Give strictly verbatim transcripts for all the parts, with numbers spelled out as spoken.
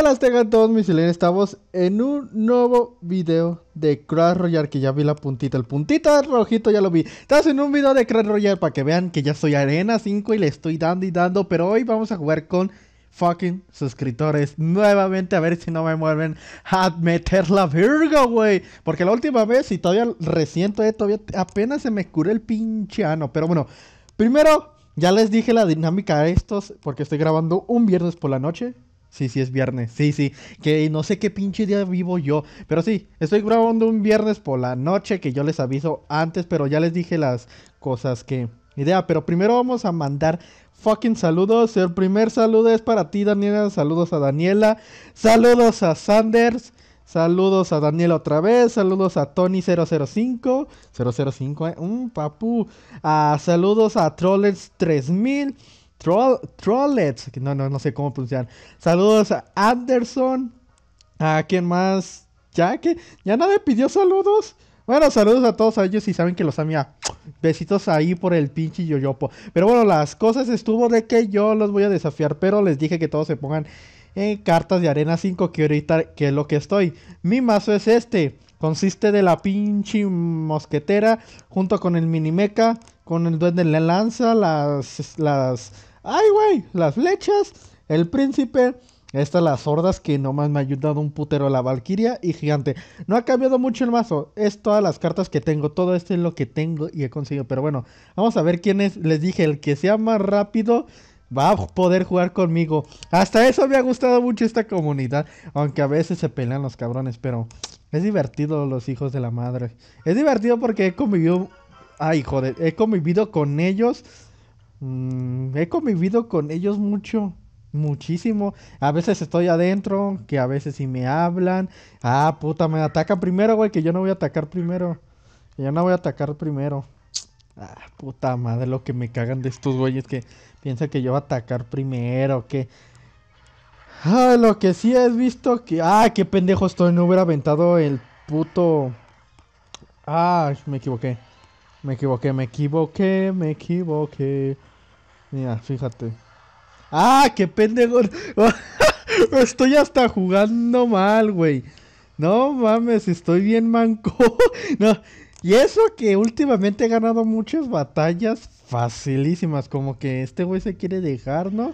Hola, tengan todos mis Silerina, estamos en un nuevo video de Clash Royale. Que ya vi la puntita, el puntita rojito ya lo vi. Estamos en un video de Clash Royale para que vean que ya soy Arena cinco y le estoy dando y dando. Pero hoy vamos a jugar con fucking suscriptores nuevamente, a ver si no me mueven a meter la verga, güey. Porque la última vez, y todavía reciento, eh, todavía apenas se me curó el pinche ano. Pero bueno, primero ya les dije la dinámica de estos porque estoy grabando un viernes por la noche. Sí, sí, es viernes, sí, sí, que no sé qué pinche día vivo yo, pero sí, estoy grabando un viernes por la noche, que yo les aviso antes, pero ya les dije las cosas que... Idea, pero primero vamos a mandar fucking saludos. El primer saludo es para ti, Daniela, saludos a Daniela, saludos a Sanders, saludos a Daniela otra vez, saludos a Tony cero cero cinco, cero cero cinco, eh, um, papu, ah, saludos a Trollers tres mil, Troll, Trollets, no, no, no sé cómo pronunciar. Saludos a Anderson. ¿A quién más? Ya que ya nadie pidió saludos. Bueno, saludos a todos a ellos y saben que los amía. Besitos ahí por el pinche yoyopo. Pero bueno, las cosas estuvo de que yo los voy a desafiar, pero les dije que todos se pongan en cartas de Arena cinco, que ahorita que es lo que estoy. Mi mazo es este. Consiste de la pinche mosquetera junto con el minimeca, con el duende la lanza, las... las... ¡Ay, güey! Las flechas, el príncipe, estas las hordas que nomás me ha ayudado un putero, la valquiria y gigante. No ha cambiado mucho el mazo, es todas las cartas que tengo, todo esto es lo que tengo y he conseguido. Pero bueno, vamos a ver quién es, les dije, el que sea más rápido va a poder jugar conmigo. Hasta eso me ha gustado mucho esta comunidad, aunque a veces se pelean los cabrones, pero es divertido los hijos de la madre. Es divertido porque he convivido... Ay, joder, he convivido con ellos... Mm, he convivido con ellos mucho, muchísimo. A veces estoy adentro, que a veces sí me hablan. Ah, puta, me atacan primero, güey, que yo no voy a atacar primero. Que yo no voy a atacar primero. Ah, puta madre, lo que me cagan de estos güeyes que piensan que yo voy a atacar primero, que... Ah, lo que sí he visto que... Ah, qué pendejo estoy, no hubiera aventado el puto... Ah, me equivoqué. Me equivoqué, me equivoqué, me equivoqué. Mira, fíjate. ¡Ah, qué pendejo! Estoy hasta jugando mal, güey. No mames, estoy bien manco. No. Y eso que últimamente he ganado muchas batallas facilísimas. Como que este güey se quiere dejar, ¿no?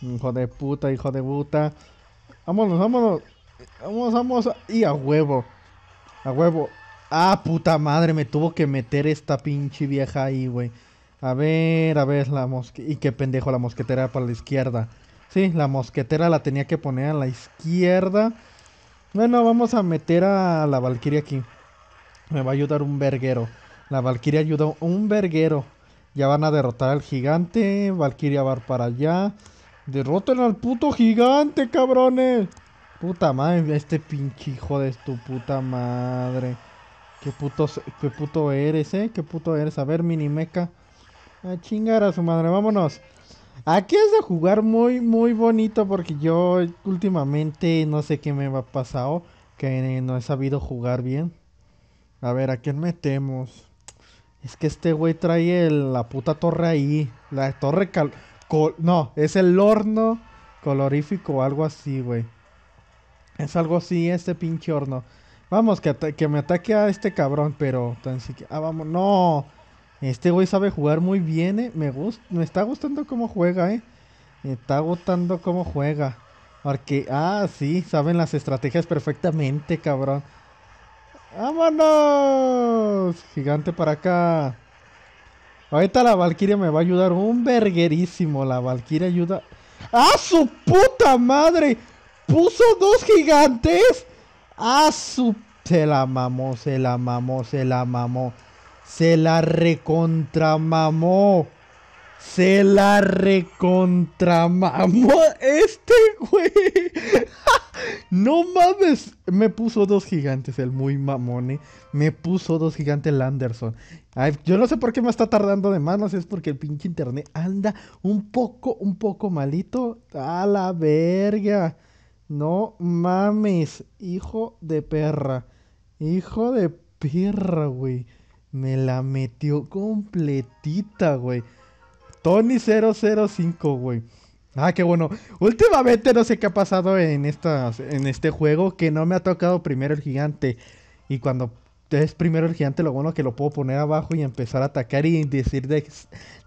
Hijo de puta, hijo de puta. Vámonos, vámonos. Vamos, vamos. Y a huevo. A huevo. Ah, puta madre, me tuvo que meter esta pinche vieja ahí, güey. A ver, a ver, la mosquetera. Y qué pendejo, la mosquetera para la izquierda. Sí, la mosquetera la tenía que poner a la izquierda. Bueno, vamos a meter a la valquiria aquí. Me va a ayudar un verguero. La valquiria ayuda un verguero. Ya van a derrotar al gigante. Valquiria va para allá. Derroten al puto gigante, cabrones. Puta madre, este pinche hijo de tu puta madre. Qué puto, qué puto eres, eh. Qué puto eres. A ver, minimeca. A chingar a su madre. Vámonos. Aquí es de jugar muy, muy bonito. Porque yo últimamente no sé qué me ha pasado. Que no he sabido jugar bien. A ver, ¿a quién metemos? Es que este güey trae el, la puta torre ahí. La torre cal... Col, no, es el horno calorífico o algo así, güey. Es algo así, este pinche horno. Vamos, que, que me ataque a este cabrón, pero tan siquiera... Ah, vamos, no. Este güey sabe jugar muy bien, eh. Me gusta, me está gustando cómo juega, eh. Me está gustando cómo juega. Porque, ah, sí, saben las estrategias perfectamente, cabrón. ¡Vámonos! Gigante para acá. Ahorita la valquiria me va a ayudar un verguerísimo. La valquiria ayuda... ¡Ah, su puta madre! ¡Puso dos gigantes! ¡Ah, su! Se la mamó, se la mamó, se la mamó. Se la recontramamó. Se la recontramamó este güey. No mames. Me puso dos gigantes, el muy mamone. Me puso dos gigantes el Anderson. Ay, yo no sé por qué me está tardando de más. No sé, es porque el pinche internet anda un poco, un poco malito. A la verga. No mames, hijo de perra, hijo de perra, güey. Me la metió completita, güey. Tony cero cero cinco, güey. Ah, qué bueno. Últimamente no sé qué ha pasado en estas, en este juego, que no me ha tocado primero el gigante. Y cuando es primero el gigante, lo bueno que lo puedo poner abajo y empezar a atacar y decir de,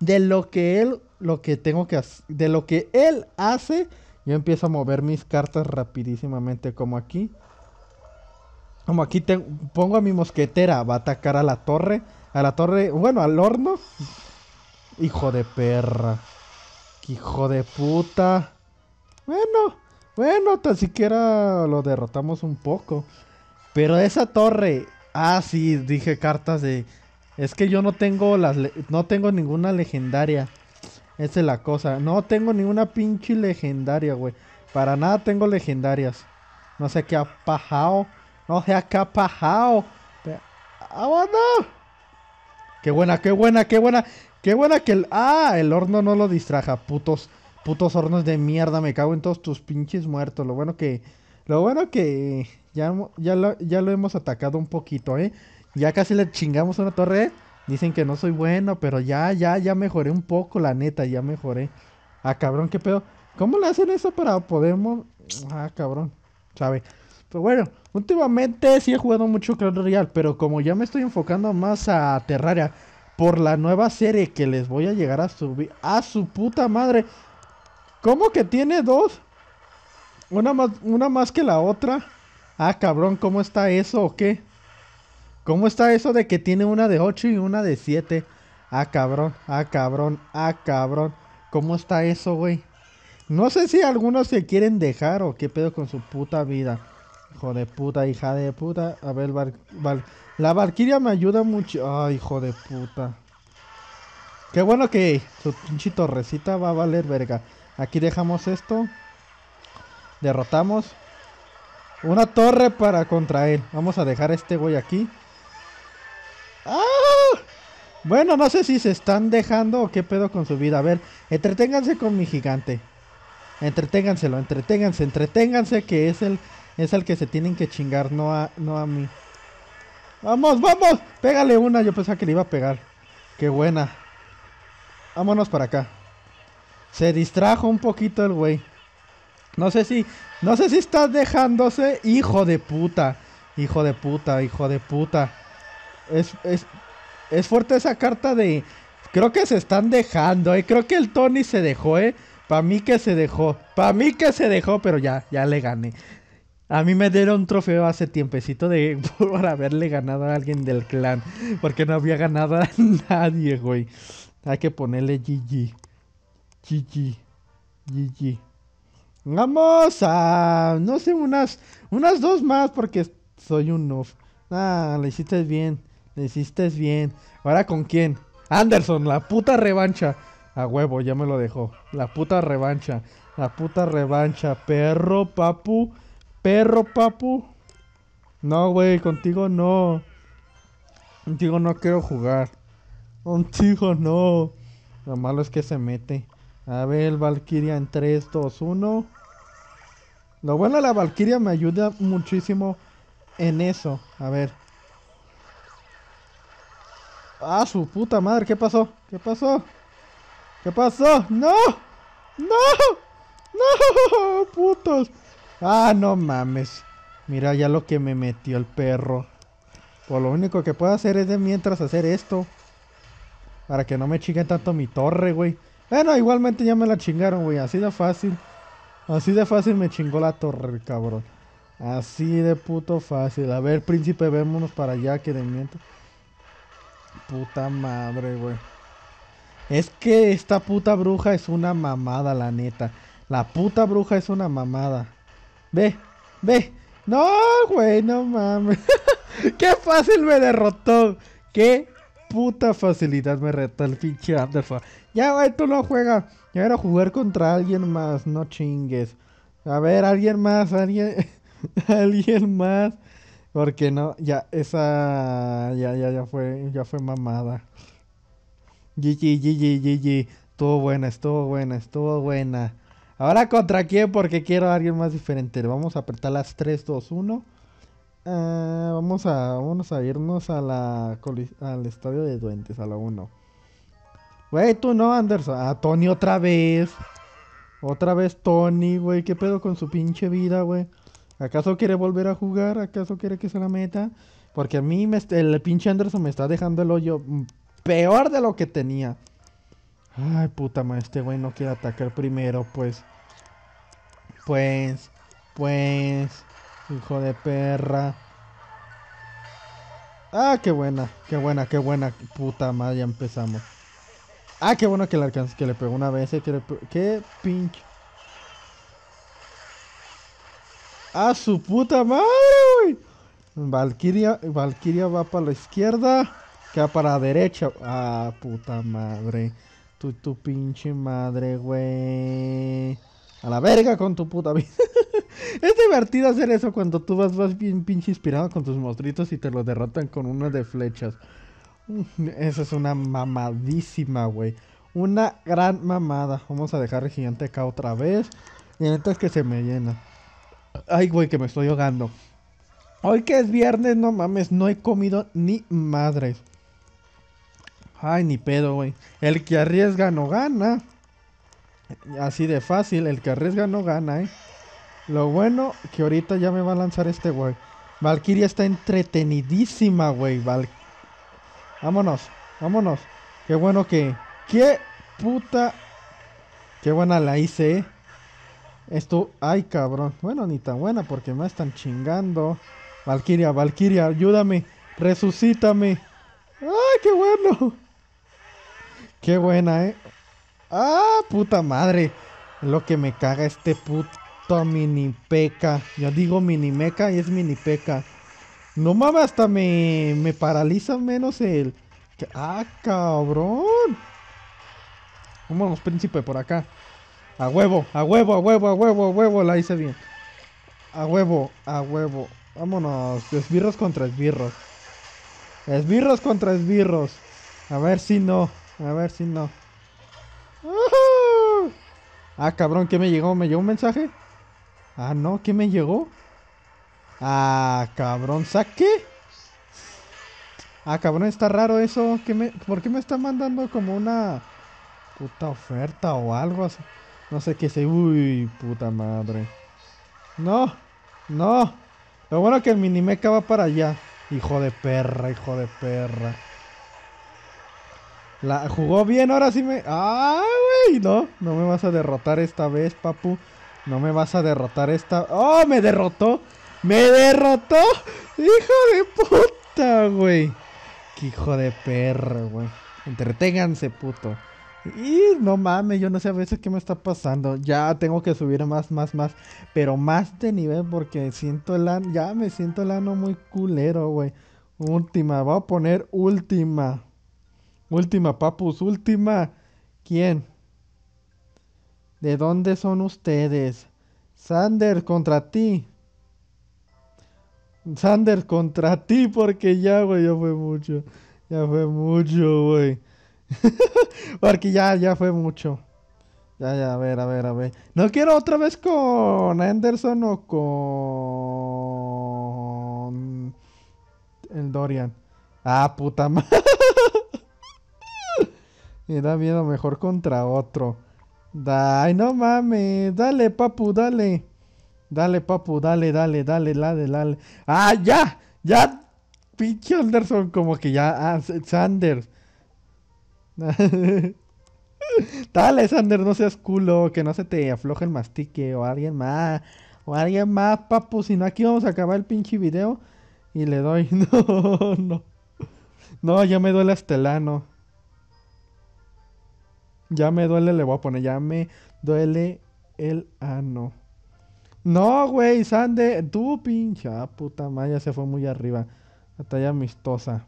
de lo que él, lo que tengo que hacer, de lo que él hace. Yo empiezo a mover mis cartas rapidísimamente, como aquí. Como aquí te, pongo a mi mosquetera, va a atacar a la torre, a la torre, bueno, al horno. Hijo de perra. Hijo de puta. Bueno, bueno, tan siquiera lo derrotamos un poco. Pero esa torre... Ah, sí, dije cartas de... Es que yo no tengo las... Le... No tengo ninguna legendaria. Esa es la cosa. No tengo ninguna pinche legendaria, güey. Para nada tengo legendarias. No sé qué ha pajao. No sé qué ha pajao. ¡Ah, bueno! ¡Qué buena, qué buena, qué buena! ¡Qué buena que el... ¡Ah! El horno no lo distraja, putos. Putos hornos de mierda. Me cago en todos tus pinches muertos. Lo bueno que... Lo bueno que... Ya, ya, lo, ya lo hemos atacado un poquito, ¿eh? Ya casi le chingamos una torre. Dicen que no soy bueno, pero ya, ya, ya mejoré un poco, la neta. Ya mejoré. Ah, cabrón, qué pedo. ¿Cómo le hacen eso para poder... Ah, cabrón. Sabe. Pero bueno, últimamente sí he jugado mucho Clash Royale. Pero como ya me estoy enfocando más a Terraria... Por la nueva serie que les voy a llegar a subir. ¡A su puta madre! ¿Cómo que tiene dos? Una más, una más que la otra. Ah, cabrón, ¿cómo está eso o qué? ¿Cómo está eso de que tiene una de ocho y una de siete? Ah, cabrón, ah, cabrón, ah, cabrón. ¿Cómo está eso, güey? No sé si algunos se quieren dejar o qué pedo con su puta vida. Hijo de puta, hija de puta. A ver, val, val. La Valquiria me ayuda mucho. Ay, hijo de puta. Qué bueno que su pinche torrecita va a valer verga. Aquí dejamos esto. Derrotamos. Una torre para contra él. Vamos a dejar a este güey aquí. ¡Ah! Bueno, no sé si se están dejando o qué pedo con su vida. A ver, entreténganse con mi gigante. Entreténganselo, entreténganse, entreténganse que es el... Es al que se tienen que chingar, no a, no a mí. ¡Vamos, vamos! ¡Pégale una! Yo pensaba que le iba a pegar. ¡Qué buena! Vámonos para acá. Se distrajo un poquito el güey. No sé si... No sé si estás dejándose. ¡Hijo de puta! ¡Hijo de puta! ¡Hijo de puta! Es, es, es fuerte esa carta de... Creo que se están dejando, ¿eh? Creo que el Tony se dejó, ¿eh? Para mí que se dejó. Para mí que se dejó, pero ya, ya le gané. A mí me dieron un trofeo hace tiempecito de por haberle ganado a alguien del clan. Porque no había ganado a nadie, güey. Hay que ponerle G G. G G. G G. Vamos a... No sé, unas... Unas dos más porque soy un noob. Ah, le hiciste bien. Le hiciste bien. ¿Ahora con quién? Anderson, la puta revancha. A huevo, ya me lo dejó. La puta revancha. La puta revancha. Perro, papu... Perro, papu. No, güey, contigo no. Contigo no quiero jugar. Contigo no. Lo malo es que se mete. A ver, Valquiria en tres, dos, uno. Lo bueno de la Valquiria me ayuda muchísimo en eso. A ver. Ah, su puta madre, ¿qué pasó? ¿Qué pasó? ¿Qué pasó? ¡No! ¡No! ¡No! ¡Putos! Ah, no mames. Mira ya lo que me metió el perro. Pues lo único que puedo hacer es de mientras hacer esto. Para que no me chinguen tanto mi torre, güey. Bueno, igualmente ya me la chingaron, güey. Así de fácil. Así de fácil me chingó la torre, cabrón. Así de puto fácil. A ver, príncipe, vémonos para allá que de mientras. Puta madre, güey. Es que esta puta bruja es una mamada, la neta. La puta bruja es una mamada. Ve, ve. No, güey, no mames. Qué fácil me derrotó. Qué puta facilidad me retó el pinche Anderson. Ya, güey, tú no juegas. Ya era jugar contra alguien más, no chingues. A ver, alguien más, alguien... alguien más. Porque no, ya, esa... Ya, ya, ya fue, ya fue mamada. G G, G G, G G. Estuvo buena, estuvo buena, estuvo buena. Ahora contra quién, porque quiero a alguien más diferente. Vamos a apretar las tres, dos, uno. Uh, vamos, a, vamos a irnos a la, al estadio de duendes, a la uno. Güey, tú no, Anderson. A Tony otra vez. Otra vez Tony, güey. ¿Qué pedo con su pinche vida, güey? ¿Acaso quiere volver a jugar? ¿Acaso quiere que se la meta? Porque a mí me, el pinche Anderson me está dejando el hoyo peor de lo que tenía. Ay, puta madre, este güey no quiere atacar primero, pues. Pues, pues, hijo de perra. Ah, qué buena, qué buena, qué buena. Puta madre, ya empezamos. Ah, qué bueno que le alcanzó, que le pegó una vez. Que le, qué pinche. ¡Ah, su puta madre, güey! Valkyria, Valkyria va para la izquierda. Queda para la derecha. ¡Ah, puta madre! Tu, tu pinche madre, güey. A la verga con tu puta vida. Es divertido hacer eso cuando tú vas, vas bien pinche inspirado con tus monstruitos y te los derrotan con una de flechas. Esa es una mamadísima, güey. Una gran mamada. Vamos a dejar el gigante acá otra vez. Y neta es que se me llena. Ay, güey, que me estoy ahogando. Hoy que es viernes, no mames, no he comido ni madres. Ay, ni pedo, güey. El que arriesga no gana. Así de fácil, el que arriesga no gana, eh. Lo bueno que ahorita ya me va a lanzar este, güey. Valkyria está entretenidísima, güey. Val... Vámonos, vámonos. Qué bueno que... Qué puta... Qué buena la hice, eh. Esto, ay cabrón, bueno, ni tan buena porque me están chingando. Valkyria, Valkyria, ayúdame, resucítame. Ay, qué bueno. Qué buena, eh. Ah, puta madre. Lo que me caga este puto mini peca. Yo digo mini meca y es mini peca. No mames, hasta me, me paraliza menos el... Ah, cabrón. Vámonos, príncipe, por acá. A huevo, a huevo, a huevo, a huevo, a huevo, la hice bien. A huevo, a huevo. Vámonos, esbirros contra esbirros. Esbirros contra esbirros. A ver si no, a ver si no. ¡Uh-huh! Ah, cabrón, ¿qué me llegó? ¿Me llegó un mensaje? Ah, no, ¿qué me llegó? Ah, cabrón, ¿saqué? Ah, cabrón, está raro eso. ¿Qué me... ¿Por qué me está mandando como una puta oferta o algo así? No sé qué se... Uy, puta madre. No, no. Lo bueno que el minimeca va para allá. Hijo de perra, hijo de perra. La jugó bien, ahora sí me... ¡Ah, güey! No, no me vas a derrotar esta vez, papu. No me vas a derrotar esta... ¡Oh, me derrotó! ¡Me derrotó! ¡Hijo de puta, güey! ¡Qué hijo de perra, güey! Entreténganse, puto. Y no mames, yo no sé a veces qué me está pasando. Ya tengo que subir más, más, más. Pero más de nivel porque siento el ano. Ya me siento el ano muy culero, güey. Última, voy a poner última. Última, papus, última. ¿Quién? ¿De dónde son ustedes? Sander contra ti. Sander contra ti porque ya, güey, ya fue mucho. Ya fue mucho, güey. Porque ya, ya fue mucho. Ya, ya, a ver, a ver, a ver. No quiero otra vez con Anderson o con el Dorian. Ah, puta madre. Me da miedo mejor contra otro. Ay, no mames. Dale, papu, dale. Dale, papu, dale, dale, dale, dale, dale. Ah, ya, ya. Pinche Anderson, como que ya. Ah, Sanders. Dale, Sander, no seas culo. Que no se te afloje el mastique. O alguien más. O alguien más, papu. Si no, aquí vamos a acabar el pinche video. Y le doy. No, no. No, ya me duele hasta el ano. Ya me duele, le voy a poner. Ya me duele el ano. No, güey, Sander. Tú, pinche. Ah, puta madre, ya se fue muy arriba. Batalla amistosa.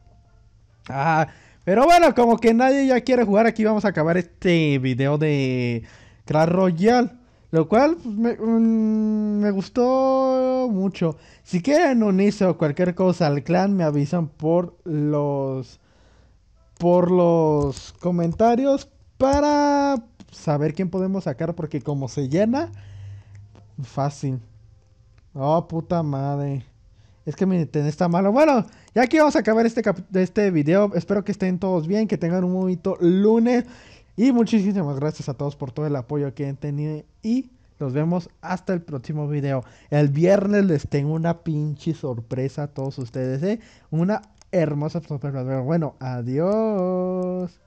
Ah. Pero bueno, como que nadie ya quiere jugar, aquí vamos a acabar este video de Clash Royale. Lo cual pues, me, um, me gustó mucho. Si quieren unirse o cualquier cosa al clan, me avisan por los por los comentarios para saber quién podemos sacar. Porque como se llena, fácil. Oh, puta madre. Es que mi internet está malo. Bueno, ya aquí vamos a acabar este, este video. Espero que estén todos bien, que tengan un bonito lunes. Y muchísimas gracias a todos por todo el apoyo que han tenido. Y nos vemos hasta el próximo video. El viernes les tengo una pinche sorpresa a todos ustedes, ¿eh? Una hermosa sorpresa. Bueno, adiós.